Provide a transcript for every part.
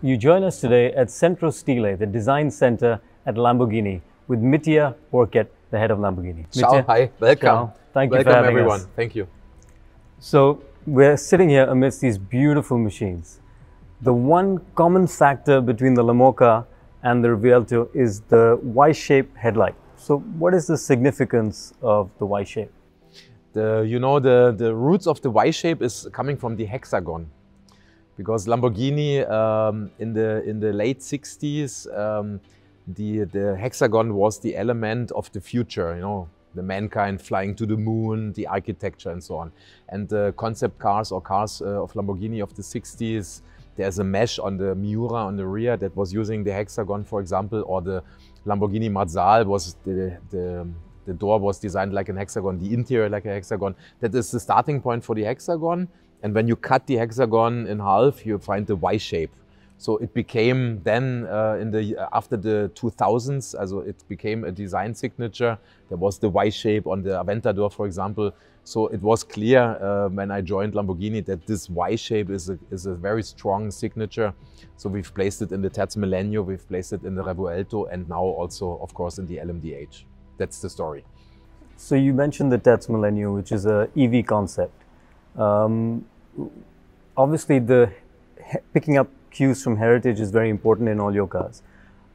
You join us today at Centro Stile, the design center at Lamborghini, with Mitja Borkert, the head of Lamborghini. Mitja, hi, welcome. Ciao. Thank you for having us. Thank you. So we're sitting here amidst these beautiful machines. The one common factor between the La Moca and the Revuelto is the Y-shaped headlight. So what is the significance of the Y-shape? The roots of the Y-shape is coming from the hexagon. Because Lamborghini in the late 60s, the hexagon was the element of the future, you know, the mankind flying to the moon, the architecture and so on. And the concept cars or cars of Lamborghini of the 60s, there's a mesh on the Miura on the rear that was using the hexagon, for example, or the Lamborghini Mazzal was the door was designed like a hexagon, the interior like a hexagon. That is the starting point for the hexagon. And when you cut the hexagon in half, you find the Y shape. So it became then, after the 2000s, also it became a design signature. There was the Y shape on the Aventador, for example. So it was clear when I joined Lamborghini that this Y shape is a very strong signature. So we've placed it in the Terzo Millennio, we've placed it in the Revuelto, and now also, of course, in the LMDH. That's the story. So you mentioned the Terzo Millennio, which is an EV concept. Obviously, picking up cues from heritage is very important in all your cars.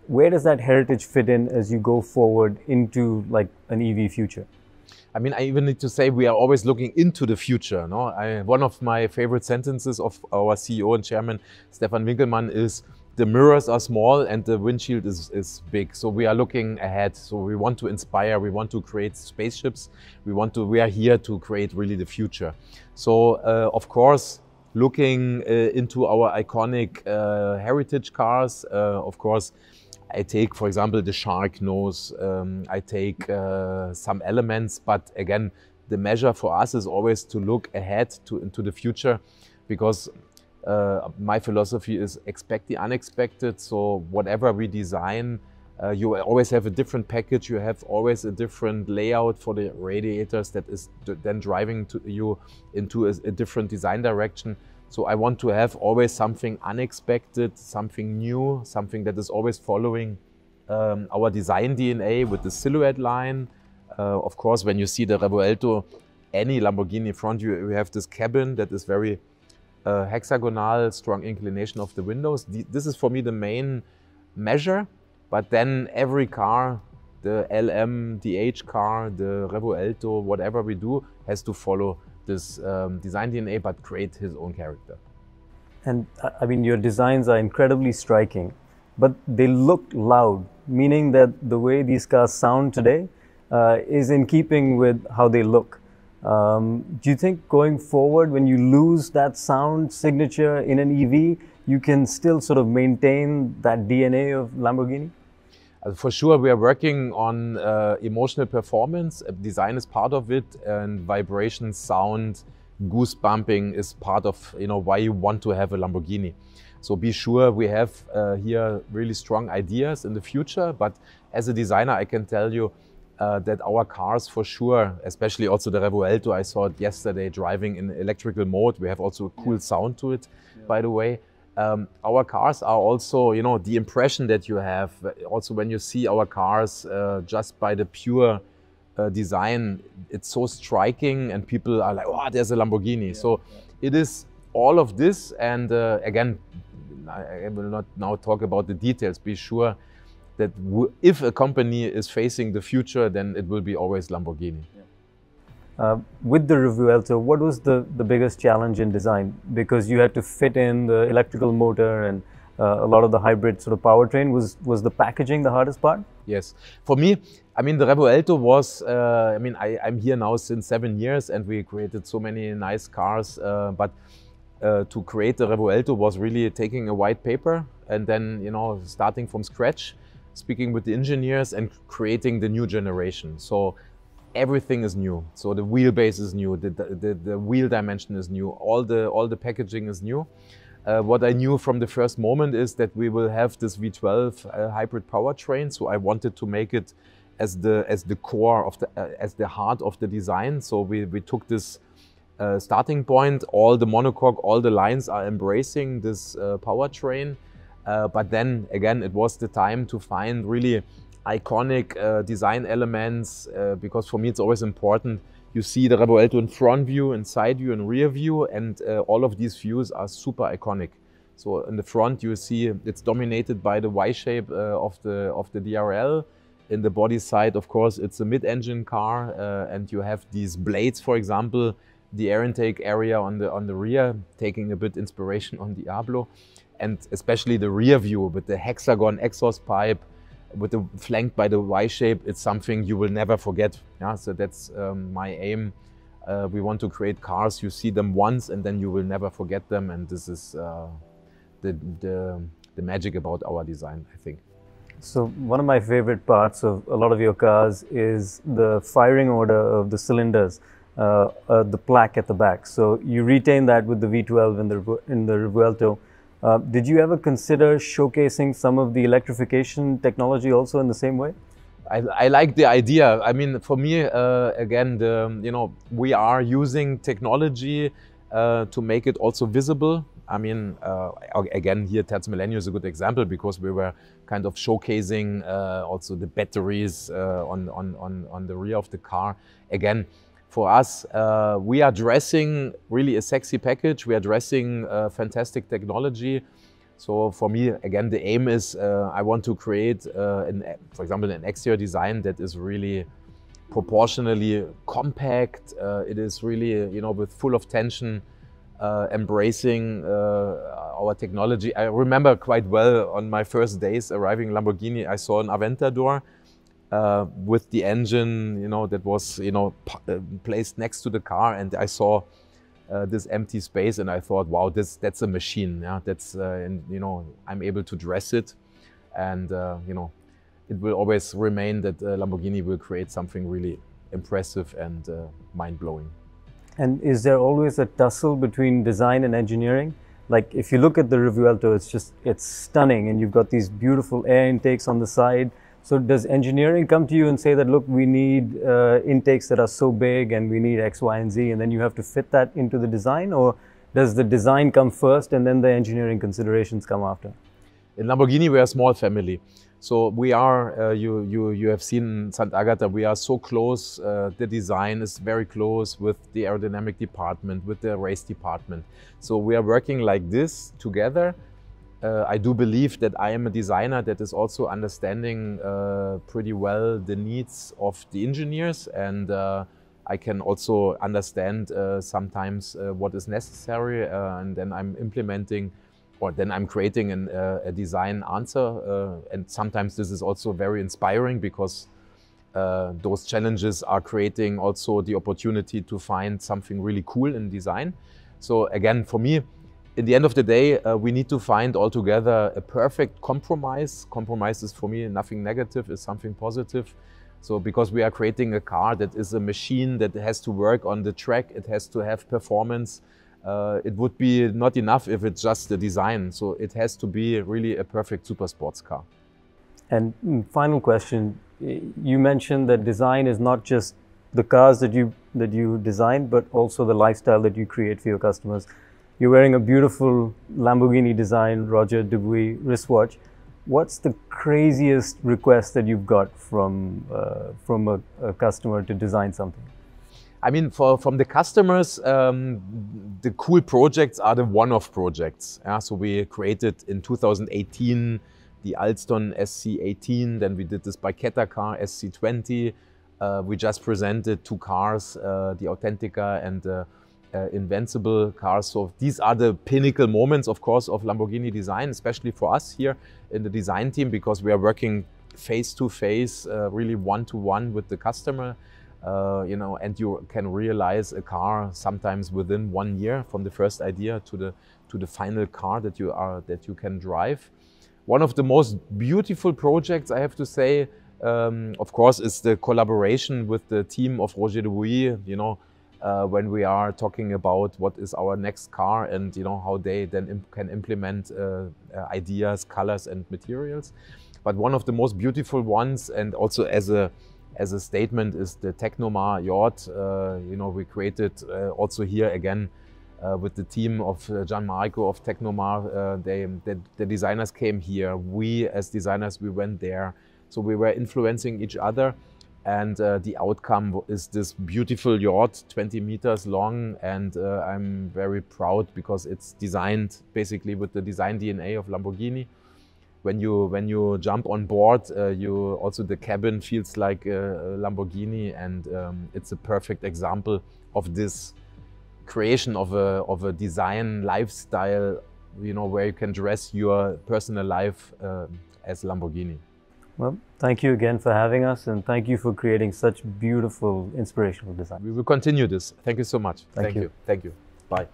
Where does that heritage fit in as you go forward into like an EV future? I mean, I even need to say we are always looking into the future. No, one of my favorite sentences of our CEO and chairman, Stefan Winkelmann, is the mirrors are small and the windshield is big. So we are looking ahead. So we want to inspire, we want to create spaceships. We are here to create really the future. So of course, looking into our iconic heritage cars, of course, I take, for example, the shark nose, I take some elements, but again, the measure for us is always to look ahead into the future, because my philosophy is expect the unexpected. So whatever we design, you always have a different package. You have always a different layout for the radiators that is then driving you into a different design direction. So I want to have always something unexpected, something new, something that is always following our design DNA with the silhouette line. Of course, when you see the Revuelto, any Lamborghini front, you have this cabin that is very hexagonal, strong inclination of the windows. This is for me the main measure, but then every car, the LM, the H car, the Revuelto, whatever we do, has to follow this design DNA, but create his own character. And I mean, your designs are incredibly striking, but they look loud, meaning that the way these cars sound today is in keeping with how they look. Do you think going forward, when you lose that sound signature in an EV, you can still sort of maintain that DNA of Lamborghini? For sure, we are working on emotional performance. Design is part of it, and vibration, sound, goosebumping is part of, you know, why you want to have a Lamborghini. So be sure we have here really strong ideas in the future, but as a designer, I can tell you that our cars for sure, especially also the Revuelto, I saw it yesterday driving in electrical mode. We have also a cool sound to it, by the way. Our cars are also, you know, the impression that you have. Also when you see our cars just by the pure design, it's so striking and people are like, oh, there's a Lamborghini. Yeah, so it is all of this. And again, I will not now talk about the details. Be sure that if a company is facing the future, then it will be always Lamborghini. Yeah. With the Revuelto, what was the biggest challenge in design? Because you had to fit in the electrical motor and a lot of the hybrid sort of powertrain. Was the packaging the hardest part? Yes. For me, I mean, the Revuelto was, I mean, I'm here now since 7 years and we created so many nice cars, but to create the Revuelto was really taking a white paper and then, you know, starting from scratch, speaking with the engineers and creating the new generation. So everything is new. So the wheelbase is new, the wheel dimension is new, all the packaging is new. What I knew from the first moment is that we will have this V12 hybrid powertrain, so I wanted to make it as the core of the as the heart of the design. So we took this starting point. All the monocoque, all the lines are embracing this powertrain. But then again, it was the time to find really iconic design elements, because for me it's always important. You see the Revuelto in front view, in side view, and rear view, and all of these views are super iconic. So in the front you see it's dominated by the Y shape of the DRL. In the body side, of course, it's a mid-engine car, and you have these blades, for example, the air intake area on the rear, taking a bit inspiration on Diablo, and especially the rear view with the hexagon exhaust pipe, with the flanked by the Y shape. It's something you will never forget. Yeah, so that's my aim. We want to create cars. You see them once, and then you will never forget them. And this is the magic about our design, I think. So one of my favorite parts of a lot of your cars is the firing order of the cylinders, the plaque at the back. So you retain that with the V12 in the Revuelto. Did you ever consider showcasing some of the electrification technology also in the same way? I like the idea. I mean, for me, again, we are using technology to make it also visible. I mean, again, here Terzo Millennio is a good example, because we were kind of showcasing also the batteries on the rear of the car. Again, for us, we are dressing really a sexy package. We are dressing fantastic technology. So for me, again, the aim is I want to create, for example, an exterior design that is really proportionally compact. It is really, with full of tension. Embracing our technology. I remember quite well on my first days arriving in Lamborghini, I saw an Aventador with the engine, that was, placed next to the car, and I saw this empty space, and I thought, wow, that's a machine. Yeah, that's and I'm able to dress it, and it will always remain that Lamborghini will create something really impressive and mind-blowing. And is there always a tussle between design and engineering? Like, if you look at the Revuelto, it's stunning, and you've got these beautiful air intakes on the side. So does engineering come to you and say that, look, we need intakes that are so big, and we need X, Y, and Z, and then you have to fit that into the design? Or does the design come first and then the engineering considerations come after? In Lamborghini, we are a small family. So we are, you have seen Sant'Agata, we are so close. The design is very close with the aerodynamic department, with the race department. So we are working like this together. I do believe that I am a designer that is also understanding pretty well the needs of the engineers. And I can also understand sometimes what is necessary, and then I'm implementing. Or then I'm creating a design answer, and sometimes this is also very inspiring, because those challenges are creating also the opportunity to find something really cool in design. So again, for me, in the end of the day, we need to find altogether a perfect compromise. Compromise is for me nothing negative, it's something positive. So because we are creating a car that is a machine that has to work on the track, it has to have performance. It would be not enough if it's just the design. So it has to be really a perfect super sports car. And final question, you mentioned that design is not just the cars that you design, but also the lifestyle that you create for your customers. You're wearing a beautiful Lamborghini design, Roger Dubuis wristwatch. What's the craziest request that you've got from a customer to design something? I mean, from the customers, the cool projects are the one-off projects. Yeah? So we created in 2018 the Alston SC18, then we did this Bicetta car, SC20. We just presented two cars, the Authentica and the Invincible cars. So these are the pinnacle moments, of course, of Lamborghini design, especially for us here in the design team, because we are working face-to-face, really one-to-one with the customer. And you can realize a car sometimes within 1 year from the first idea to the final car that you can drive. One of the most beautiful projects, I have to say, of course, is the collaboration with the team of Roger Dubuis. when we are talking about what is our next car and you know how they then can implement ideas, colors and materials. But one of the most beautiful ones, and also as a statement, is the Technomar yacht. You know, we created also here again with the team of Gianmarco of Technomar. The designers came here. We as designers, we went there. So we were influencing each other. And the outcome is this beautiful yacht, 20 meters long. And I'm very proud because it's designed basically with the design DNA of Lamborghini. When you jump on board, you also the cabin feels like a Lamborghini, and it's a perfect example of this creation of a design lifestyle, you know, where you can dress your personal life as Lamborghini. Well, thank you again for having us, and thank you for creating such beautiful, inspirational design. We will continue this. Thank you so much. Thank you. Thank you. Bye.